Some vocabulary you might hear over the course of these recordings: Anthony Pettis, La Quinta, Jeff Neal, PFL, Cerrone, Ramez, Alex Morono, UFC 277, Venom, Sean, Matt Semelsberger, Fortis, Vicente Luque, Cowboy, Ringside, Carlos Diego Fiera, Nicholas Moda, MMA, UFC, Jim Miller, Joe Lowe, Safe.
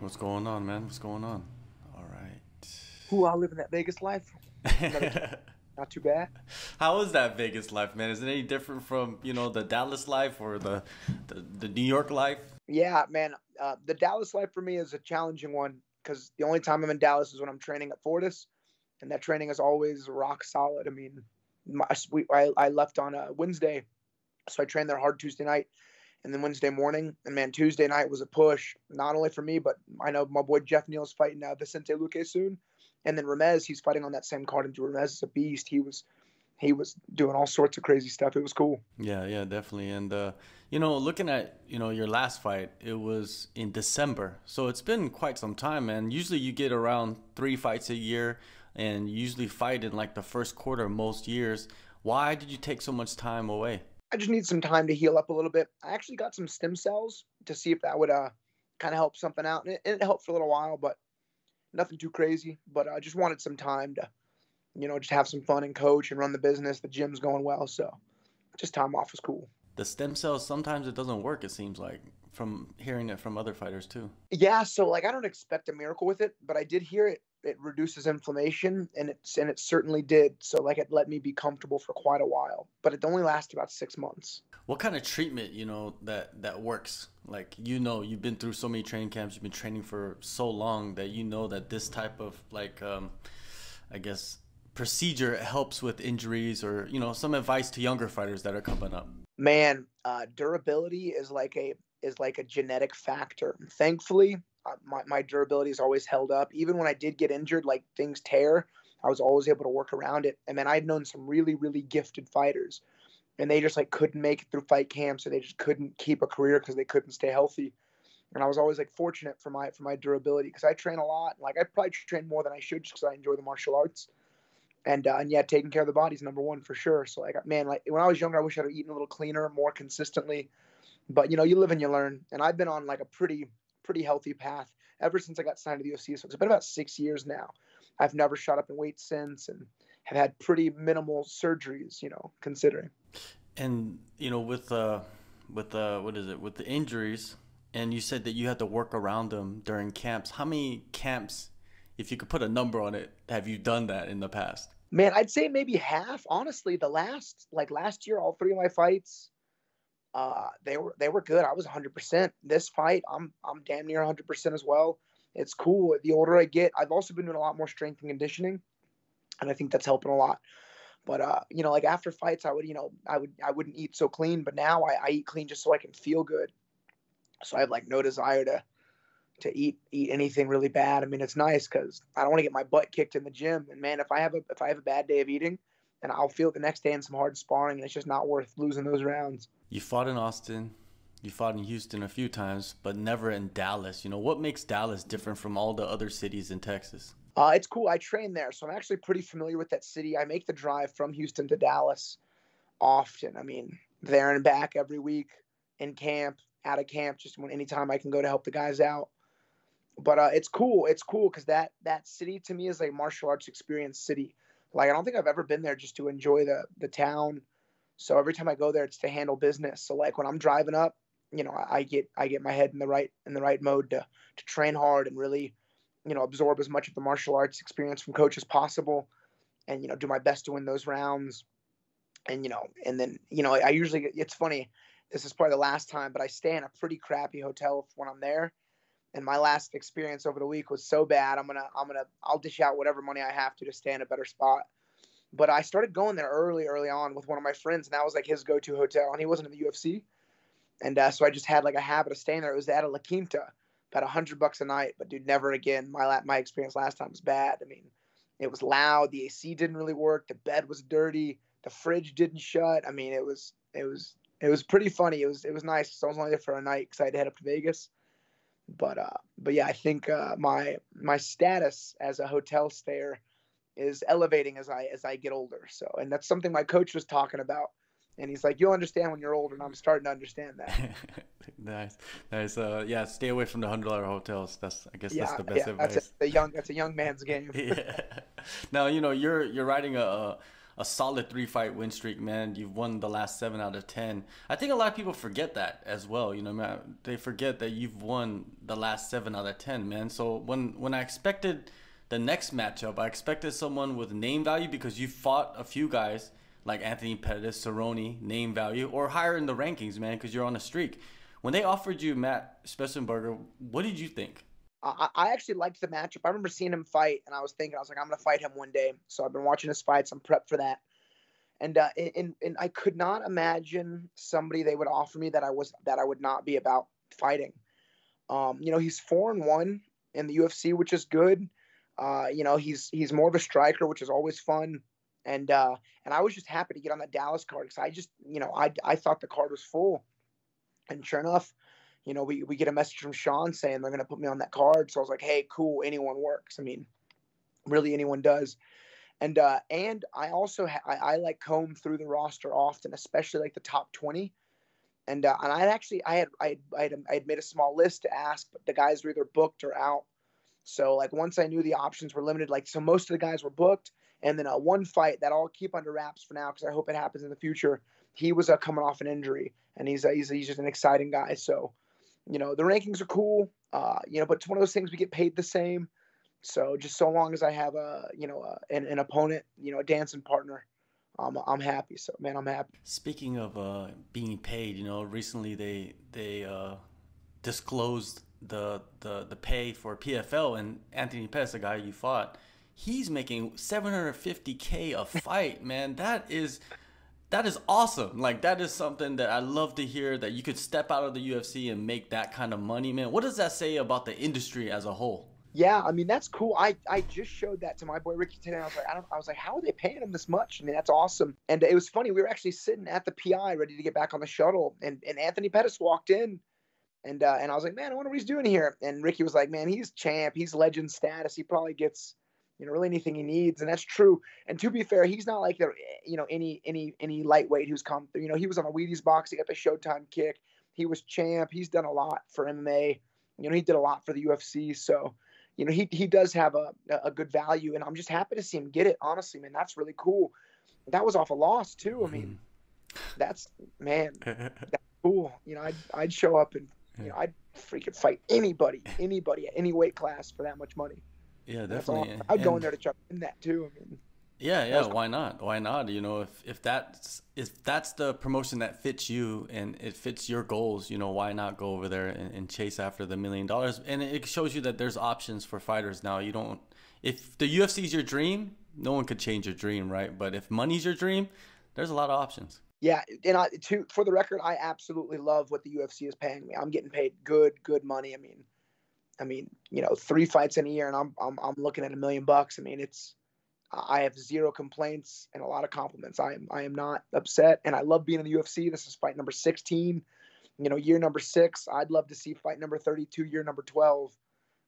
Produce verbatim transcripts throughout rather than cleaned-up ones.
What's going on, man? What's going on? All right. Ooh, I live in that Vegas life. Not too bad. How is that Vegas life, man? Is it any different from, you know, the Dallas life or the the, the New York life? Yeah, man. Uh, the Dallas life for me is a challenging one because the only time I'm in Dallas is when I'm training at Fortis, and that training is always rock solid. I mean, my, we, I, I left on a Wednesday, so I trained there hard Tuesday night. And then Wednesday morning, and man, Tuesday night was a push, not only for me, but I know my boy Jeff Neal's fighting uh, Vicente Luque soon. And then Ramez, he's fighting on that same card. And Ramez is a beast. He was he was doing all sorts of crazy stuff. It was cool. Yeah, yeah, definitely. And, uh, you know, looking at, you know, your last fight, it was in December. So it's been quite some time, man. Usually you get around three fights a year and usually fight in like the first quarter of most years. Why did you take so much time away? I just need some time to heal up a little bit. I actually got some stem cells to see if that would uh, kind of help something out. And it, and it helped for a little while, but nothing too crazy. But I just wanted some time to, you know, just have some fun and coach and run the business. The gym's going well, so just time off was cool. The stem cells, sometimes it doesn't work, it seems like, from hearing it from other fighters too. Yeah, so like I don't expect a miracle with it, but I did hear it. It reduces inflammation, and it's and it certainly did. So like it let me be comfortable for quite a while, but it only lasted about six months. What kind of treatment, you know, that that works? Like, you know, you've been through so many training camps, you've been training for so long that you know that this type of like, um, I guess, procedure helps with injuries, or you know, some advice to younger fighters that are coming up. Man, uh, durability is like a is like a genetic factor. Thankfully, My, my durability is always held up. Even when I did get injured, like things tear, I was always able to work around it. And then I've known some really, really gifted fighters, and they just like couldn't make it through fight camps, or they just couldn't keep a career because they couldn't stay healthy. And I was always like fortunate for my for my durability because I train a lot. Like I probably train more than I should just because I enjoy the martial arts. And uh, and yeah, taking care of the body is number one for sure. So like man, like when I was younger, I wish I'd have eaten a little cleaner, more consistently. But you know, you live and you learn. And I've been on like a pretty pretty healthy path ever since I got signed to the U F C. So it's been about six years now. I've never shot up in weight since and have had pretty minimal surgeries, you know, considering. And, you know, with, uh, with, uh, what is it, with the injuries, and you said that you had to work around them during camps. How many camps, if you could put a number on it, have you done that in the past? Man, I'd say maybe half. Honestly, the last, like last year, all three of my fights, Uh, they were, they were good. I was a hundred percent this fight. I'm, I'm damn near a hundred percent as well. It's cool. The older I get, I've also been doing a lot more strength and conditioning, and I think that's helping a lot. But, uh, you know, like after fights, I would, you know, I would, I wouldn't eat so clean, but now I, I eat clean just so I can feel good. So I have like no desire to, to eat, eat anything really bad. I mean, it's nice cause I don't want to get my butt kicked in the gym. And man, if I have a, if I have a bad day of eating, and I'll feel it the next day in some hard sparring, and it's just not worth losing those rounds. You fought in Austin, you fought in Houston a few times, but never in Dallas. You know, what makes Dallas different from all the other cities in Texas? Uh, it's cool. I train there, so I'm actually pretty familiar with that city. I make the drive from Houston to Dallas often. I mean, there and back every week, in camp, out of camp, just when anytime I can go to help the guys out. But uh, it's cool. It's cool because that, that city to me is like a martial arts experience city. Like, I don't think I've ever been there just to enjoy the, the town. So every time I go there, it's to handle business. So like when I'm driving up, you know, I, I get, I get my head in the right, in the right mode to, to train hard and really, you know, absorb as much of the martial arts experience from coach as possible and, you know, do my best to win those rounds. And, you know, and then, you know, I usually, it's funny, this is probably the last time, but I stay in a pretty crappy hotel when I'm there. And my last experience over the week was so bad. I'm going to, I'm going to, I'll dish out whatever money I have to to stay in a better spot. But I started going there early, early on with one of my friends. And that was like his go-to hotel. And he wasn't in the U F C. And uh, so I just had like a habit of staying there. It was at a La Quinta, about a hundred bucks a night. But dude, never again. My, my experience last time was bad. I mean, it was loud. The A C didn't really work. The bed was dirty. The fridge didn't shut. I mean, it was, it was, it was pretty funny. It was, it was nice. So I was only there for a night because I had to head up to Vegas. But, uh, but yeah, I think, uh, my, my status as a hotel stayer is elevating as I, as I get older. So, and that's something my coach was talking about, and he's like, you'll understand when you're older. And I'm starting to understand that. Nice. Nice. Uh, yeah. Stay away from the hundred dollar hotels. That's, I guess yeah, that's the best yeah, advice. That's a, the young, that's a young man's game. Yeah. Now, you know, you're, you're riding a, a solid three fight win streak, man. You've won the last seven out of ten. I think a lot of people forget that as well. You know, man, they forget that you've won the last seven out of ten, man. So when when I expected the next matchup, I expected someone with name value, because you fought a few guys like Anthony Pettis, Cerrone, name value, or higher in the rankings, man, because you're on a streak. When they offered you Matt Semelsberger, what did you think? I, I actually liked the matchup. I remember seeing him fight, and I was thinking, I was like, I'm going to fight him one day. So I've been watching his fights. I'm prepped for that. And uh, and, and I could not imagine somebody they would offer me that I was that I would not be about fighting. Um, you know, he's four and one in the U F C, which is good. Uh, you know, he's he's more of a striker, which is always fun. And uh, and I was just happy to get on that Dallas card, because I just, you know, I I thought the card was full. And sure enough, you know, we, we get a message from Sean saying they're going to put me on that card. So I was like, hey, cool. Anyone works. I mean, really anyone does. And uh, and I also ha I, I like comb through the roster often, especially like the top twenty. And uh, and I actually I had I had, I had I had made a small list to ask, but the guys were either booked or out. So like once I knew the options were limited, like so most of the guys were booked. And then uh, one fight that I'll keep under wraps for now, because I hope it happens in the future. He was uh, coming off an injury, and he's uh, he's he's just an exciting guy. So, you know, the rankings are cool. Uh, you know, but it's one of those things, we get paid the same. So just so long as I have a you know a, an an opponent, you know, a dancing partner, um, I'm happy. So man, I'm happy. Speaking of uh, being paid, you know, recently they they uh, disclosed the the the pay for P F L, and Anthony Pettis, the guy you fought, he's making seven hundred fifty K a fight, man. That is, that is awesome. Like, that is something that I love to hear, that you could step out of the U F C and make that kind of money, man. What does that say about the industry as a whole? Yeah, I mean, that's cool. I, I just showed that to my boy Ricky today. I was like, I, don't, I was like, how are they paying him this much? I mean, that's awesome. And it was funny. We were actually sitting at the P I ready to get back on the shuttle, and, and Anthony Pettis walked in. And, uh, and I was like, man, I wonder what he's doing here. And Ricky was like, man, he's champ. He's legend status. He probably gets... you know, really anything he needs. And that's true. And to be fair, he's not like, there, you know, any, any, any lightweight who's come through. You know, he was on a Wheaties box. He got the Showtime kick. He was champ. He's done a lot for M M A. You know, he did a lot for the U F C. So, you know, he, he does have a, a good value, and I'm just happy to see him get it. Honestly, man, that's really cool. That was off a loss too. I mean, that's, man, that's cool. You know, I'd, I'd show up and, you know, I'd freaking fight anybody, anybody at any weight class for that much money. Yeah, definitely. Awesome. I'd go in there to jump in that too. I mean, yeah, yeah. Why not? Why not? You know, if if that's if that's the promotion that fits you and it fits your goals, you know, why not go over there and, and chase after the million dollars? And it shows you that there's options for fighters now. You don't. If the U F C is your dream, no one could change your dream, right? But if money's your dream, there's a lot of options. Yeah, and I, to for the record, I absolutely love what the U F C is paying me. I'm getting paid good, good money. I mean. I mean, you know, three fights in a year, and I'm I'm I'm looking at a million bucks. I mean, it's I have zero complaints and a lot of compliments. I am I am not upset, and I love being in the U F C. This is fight number sixteen, you know, year number six. I'd love to see fight number thirty-two, year number twelve,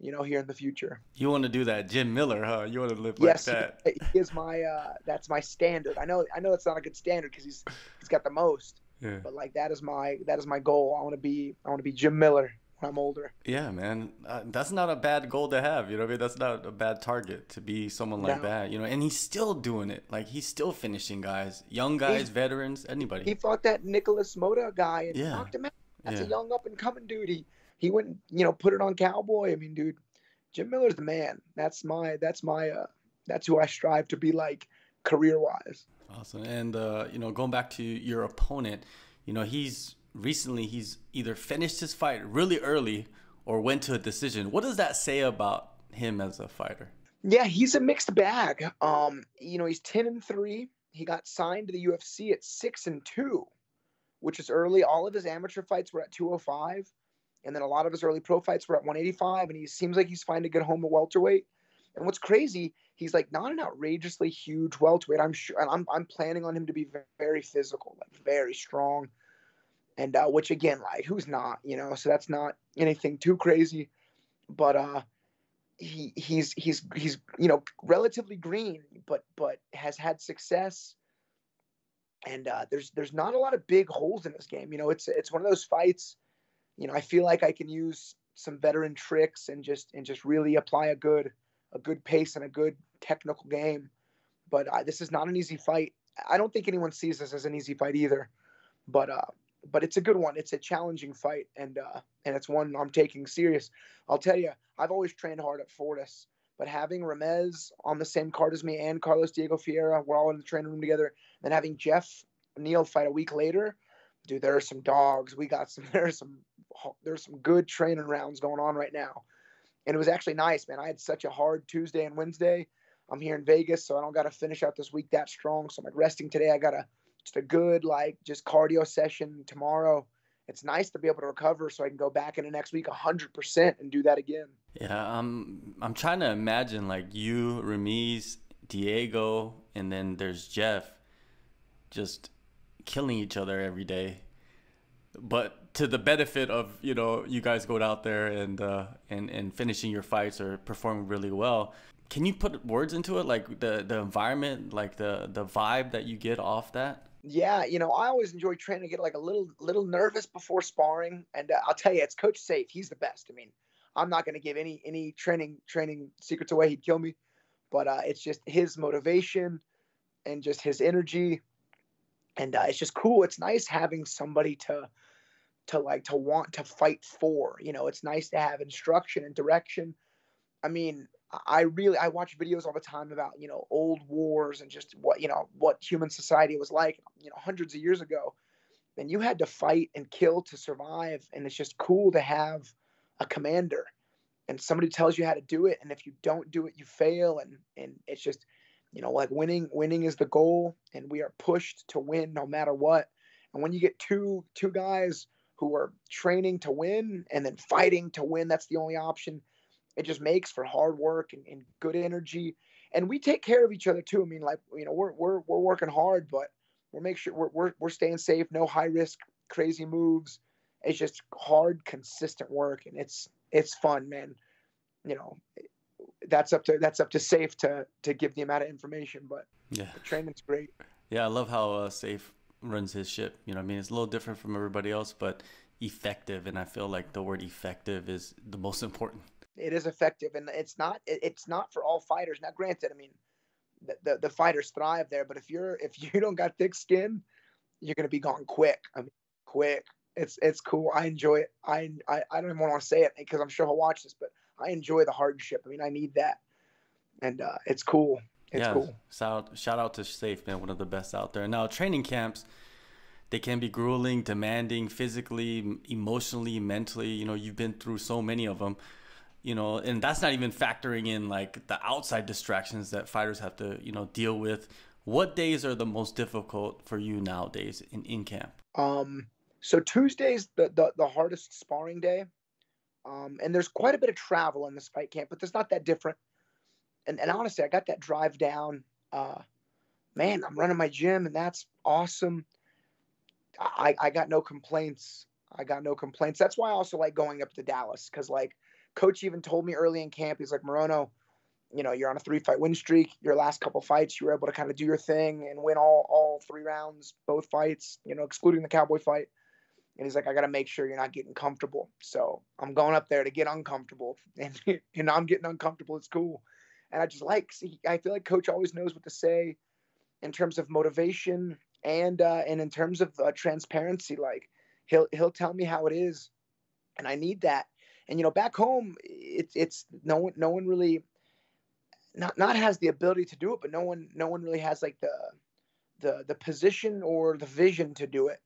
you know, here in the future. You want to do that, Jim Miller, huh? You want to live like yes, that? Yes, he is my uh, that's my standard. I know I know it's not a good standard because he's he's got the most, yeah. But like that is my that is my goal. I want to be I want to be Jim Miller. I'm older. Yeah, man, uh, that's not a bad goal to have. You know what I mean? That's not a bad target to be someone like no. that. You know, and he's still doing it. Like he's still finishing guys, young guys, he's, veterans, anybody. He fought that Nicholas Moda guy and yeah. knocked him out. That's yeah. a young up and coming dude. He he went, you know, put it on Cowboy. I mean, dude, Jim Miller's the man. That's my that's my uh, that's who I strive to be like career wise. Awesome. And uh, you know, going back to your opponent, you know, he's. Recently, he's either finished his fight really early or went to a decision. What does that say about him as a fighter? Yeah, he's a mixed bag. Um, you know, he's ten and three. He got signed to the U F C at six and two, which is early. All of his amateur fights were at two oh five, and then a lot of his early pro fights were at one eighty-five, and he seems like he's finding a good home at welterweight. And what's crazy, he's like not an outrageously huge welterweight. I'm sure, and I'm, I'm planning on him to be very physical, like very strong. And uh, which, again, like, who's not, you know, so that's not anything too crazy. But uh, he he's he's he's, you know, relatively green, but but has had success. And uh, there's there's not a lot of big holes in this game. You know, it's it's one of those fights, you know, I feel like I can use some veteran tricks and just and just really apply a good a good pace and a good technical game. But uh, this is not an easy fight. I don't think anyone sees this as an easy fight either. But uh, but it's a good one. It's a challenging fight, and uh, and it's one I'm taking serious. I'll tell you, I've always trained hard at Fortis. But having Ramez on the same card as me and Carlos Diego Fiera, we're all in the training room together, and having Jeff Neal fight a week later, dude, there are some dogs. We got some. There are some. There's some good training rounds going on right now, and it was actually nice, man. I had such a hard Tuesday and Wednesday. I'm here in Vegas, so I don't got to finish out this week that strong. So I'm like resting today. I got a just a good like just cardio session tomorrow. It's nice to be able to recover so I can go back into next week one hundred percent and do that again. Yeah, I'm, I'm trying to imagine like you, Ramez, Diego, and then there's Jeff just killing each other every day. But to the benefit of, you know, you guys going out there and, uh, and, and finishing your fights or performing really well. Can you put words into it, like the, the environment, like the, the vibe that you get off that? Yeah, you know, I always enjoy training to get like a little little nervous before sparring. And uh, I'll tell you, it's Coach Safe. He's the best. I mean, I'm not going to give any any training training secrets away. He'd kill me. But uh, it's just his motivation and just his energy. And uh, it's just cool. It's nice having somebody to to like to want to fight for. You know, it's nice to have instruction and direction. I mean, I really, I watch videos all the time about, you know, old wars and just what, you know, what human society was like, you know, hundreds of years ago. And you had to fight and kill to survive. And it's just cool to have a commander and somebody tells you how to do it. And if you don't do it, you fail. And, and it's just, you know, like winning, winning is the goal, and we are pushed to win no matter what. And when you get two, two guys who are training to win and then fighting to win, that's the only option. It just makes for hard work and, and good energy, and we take care of each other too. I mean, like, you know, we're we're we're working hard, but we're make sure we're we're we're staying safe, no high risk, crazy moves. It's just hard, consistent work, and it's it's fun, man. You know, that's up to that's up to Safe to to give the amount of information, but yeah, the training's great. Yeah, I love how uh, Safe runs his ship. You know, I mean, it's a little different from everybody else, but effective, and I feel like the word effective is the most important. It is effective, and it's not it's not for all fighters. Now, granted, I mean, the, the, the fighters thrive there, but if you're if you don't got thick skin, you're gonna be gone quick. I mean, quick. It's it's cool. I enjoy it. I I, I don't even want to say it because I'm sure he'll watch this, but I enjoy the hardship. I mean, I need that, and uh, it's cool. It's yeah, cool. Shout shout out to Safe, man, one of the best out there. Now, training camps, they can be grueling, demanding, physically, emotionally, mentally. You know, you've been through so many of them. You know, and that's not even factoring in like the outside distractions that fighters have to, you know, deal with. What days are the most difficult for you nowadays in, in camp? Um, so Tuesday's the, the, the hardest sparring day. Um, and there's quite a bit of travel in this fight camp, but it's not that different. And, and honestly, I got that drive down. Uh, man, I'm running my gym, and that's awesome. I, I got no complaints. I got no complaints. That's why I also like going up to Dallas, because like, Coach even told me early in camp, he's like, Morono, you know, you're on a three-fight win streak. Your last couple fights, you were able to kind of do your thing and win all all three rounds, both fights, you know, excluding the Cowboy fight. And he's like, I got to make sure you're not getting comfortable. So I'm going up there to get uncomfortable, and and I'm getting uncomfortable. It's cool. And I just like, see, I feel like Coach always knows what to say in terms of motivation and uh, and in terms of uh, transparency. Like he'll he'll tell me how it is, and I need that. And, you know, back home, it's, it's no one, no one really not, not has the ability to do it, but no one, no one really has like the, the, the position or the vision to do it.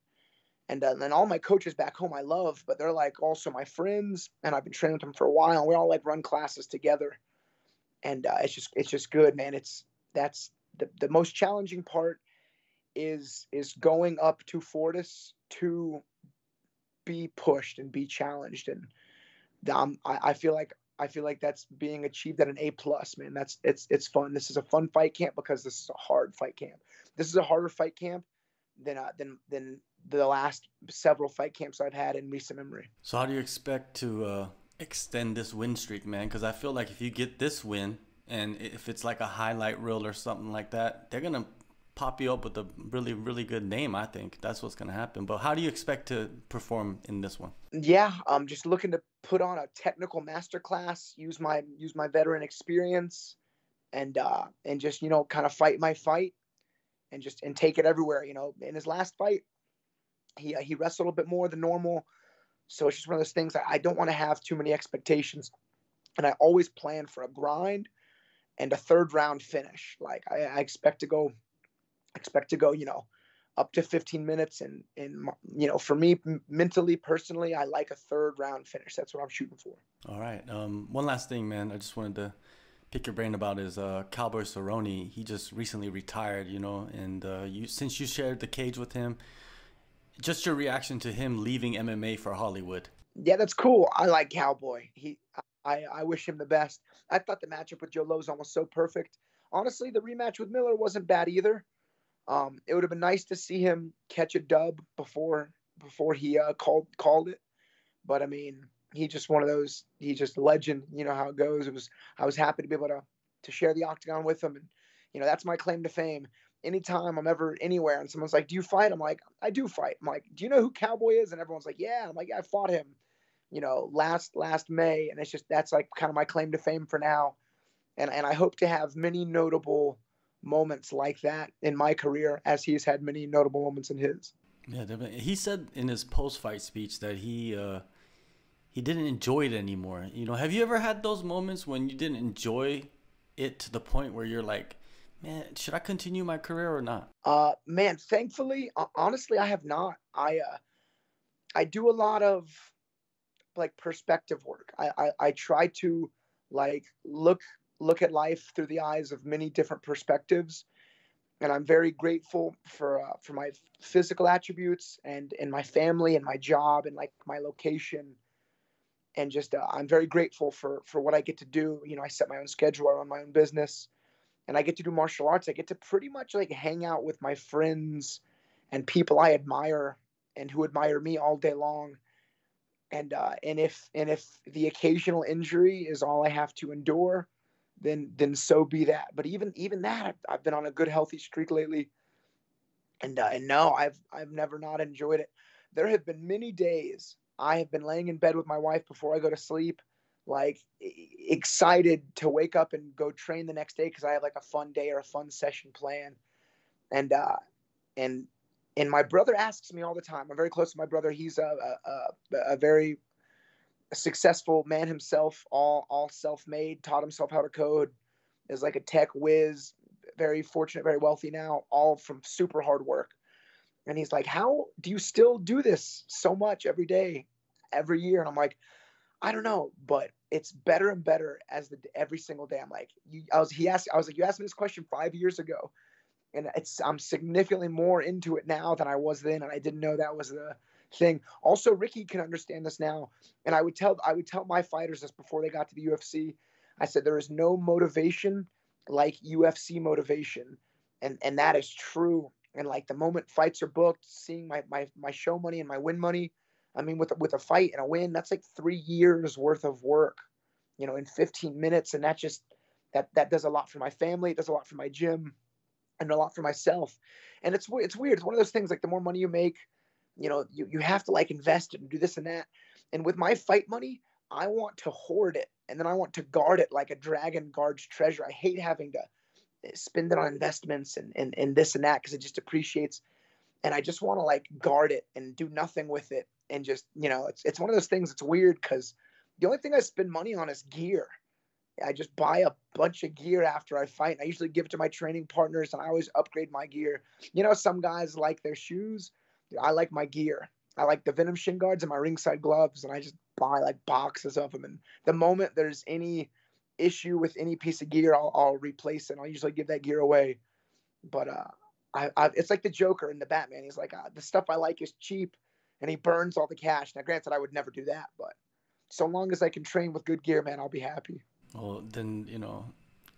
And uh, then all my coaches back home, I love, but they're like also my friends, and I've been training with them for a while, and we all like run classes together. And uh, it's just, it's just good, man. It's, that's the, the most challenging part is, is going up to Fortis to be pushed and be challenged. And, Um, I, I feel like I feel like that's being achieved at an A plus, man. That's it's it's fun. This is a fun fight camp because this is a hard fight camp. This is a harder fight camp than uh, than than the last several fight camps I've had in recent memory. So how do you expect to uh, extend this win streak, man? Because I feel like if you get this win, and if it's like a highlight reel or something like that, they're gonna pop you up with a really, really good name. I think that's what's going to happen. But how do you expect to perform in this one? Yeah, I'm just looking to put on a technical masterclass, use my use my veteran experience, and uh, and just, you know, kind of fight my fight and just and take it everywhere. You know, in his last fight, he uh, he wrestled a little bit more than normal. So it's just one of those things. I, I don't want to have too many expectations. And I always plan for a grind and a third round finish. Like I, I expect to go, expect to go, you know, up to fifteen minutes. And, and you know, for me m- mentally, personally, I like a third round finish. That's what I'm shooting for. All right. Um, one last thing, man, I just wanted to pick your brain about is uh, Cowboy Cerrone. He just recently retired, you know, and uh, you since you shared the cage with him, just your reaction to him leaving M M A for Hollywood. Yeah, that's cool. I like Cowboy. He, I, I wish him the best. I thought the matchup with Joe Lowe was almost so perfect. Honestly, the rematch with Miller wasn't bad either. Um, it would have been nice to see him catch a dub before before he uh, called called it. But I mean, he just one of those. He just a legend. You know how it goes. It was. I was happy to be able to to share the octagon with him, and you know that's my claim to fame. Anytime I'm ever anywhere and someone's like, do you fight? I'm like, I do fight. I'm like, do you know who Cowboy is? And everyone's like, yeah. I'm like, yeah, I fought him, you know, last, last May. And it's just, that's like kind of my claim to fame for now. And, and I hope to have many notable moments like that in my career, as he's had many notable moments in his. Yeah. Definitely. He said in his post-fight speech that he, uh, he didn't enjoy it anymore. You know, have you ever had those moments when you didn't enjoy it to the point where you're like, man, should I continue my career or not? Uh, man, thankfully, uh, honestly, I have not. I uh, I do a lot of like perspective work. I, I I try to like look look at life through the eyes of many different perspectives, and I'm very grateful for uh, for my physical attributes and and my family and my job and like my location, and just uh, I'm very grateful for for what I get to do. You know, I set my own schedule, I run my own business. And I get to do martial arts. I get to pretty much like hang out with my friends and people I admire and who admire me all day long. And uh, and if and if the occasional injury is all I have to endure, then then so be that. But even even that, I've, I've been on a good healthy streak lately. And uh, and no, I've I've never not enjoyed it. There have been many days I have been laying in bed with my wife before I go to sleep, like excited to wake up and go train the next day because I have like a fun day or a fun session planned. And uh, and and my brother asks me all the time. I'm very close to my brother. He's a a, a very successful man himself, all all self-made, taught himself how to code, is like a tech whiz, very fortunate, very wealthy now, all from super hard work. And he's like, how do you still do this so much every day, every year? And I'm like, I don't know, but it's better and better as the every single day. I'm like, you, I was. He asked. I was like, you asked me this question five years ago, and it's. I'm significantly more into it now than I was then, and I didn't know that was the thing. Also, Ricky can understand this now, and I would tell. I would tell my fighters this before they got to the U F C. I said there is no motivation like U F C motivation, and and that is true. And like the moment fights are booked, seeing my my my show money and my win money. I mean, with, with a fight and a win, that's like three years worth of work, you know, in fifteen minutes. And that just, that, that does a lot for my family. It does a lot for my gym and a lot for myself. And it's, it's weird. It's one of those things, like the more money you make, you know, you, you have to like invest it and do this and that. And with my fight money, I want to hoard it. And then I want to guard it like a dragon guards treasure. I hate having to spend it on investments and, and, and this and that, cause it just depreciates. And I just want to like guard it and do nothing with it. And just, you know, it's it's one of those things that's weird because the only thing I spend money on is gear. I just buy a bunch of gear after I fight. I usually give it to my training partners, and I always upgrade my gear. You know, some guys like their shoes. I like my gear. I like the Venom shin guards and my Ringside gloves, and I just buy, like, boxes of them. And the moment there's any issue with any piece of gear, I'll, I'll replace it, and I'll usually give that gear away. But uh, I, I it's like the Joker in the Batman. He's like, uh, the stuff I like is cheap. And he burns all the cash. Now, granted, I would never do that, but so long as I can train with good gear, man, I'll be happy. Well, then, you know,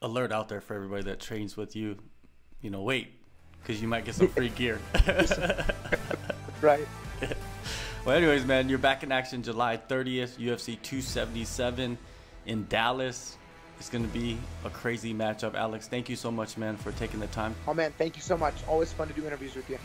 alert out there for everybody that trains with you. You know, wait, because you might get some free gear. Right. Well, anyways, man, you're back in action July thirtieth, U F C two seventy-seven in Dallas. It's going to be a crazy matchup. Alex, thank you so much, man, for taking the time. Oh, man, thank you so much. Always fun to do interviews with you.